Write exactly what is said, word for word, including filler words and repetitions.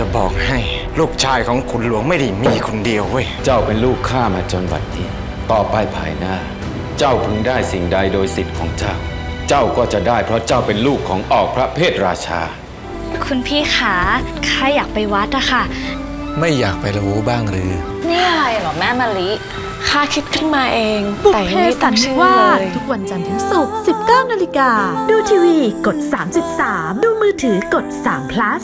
จะบอกให้ลูกชายของขุนหลวงไม่ได้มีคนเดียวเว้ยเจ้าเป็นลูกข้ามาจนบัดนี้ต่อไปภายหน้าเจ้าพึงได้สิ่งใดโดยสิทธิ์ของเจ้าเจ้าก็จะได้เพราะเจ้าเป็นลูกของออกพระเพทราชาคุณพี่ขาข้าอยากไปวัดอะค่ะไม่อยากไปละวูบ้างหรือนี่อะไรหรอแม่มะลิข้าคิดขึ้นมาเองแต่ไม่สั่งชื่อเลยทุกวันจันทร์ถึงศุกร์ สิบเก้านาฬิกาดูทีวีกด สามจุดสาม ดูมือถือกด สาม พลัส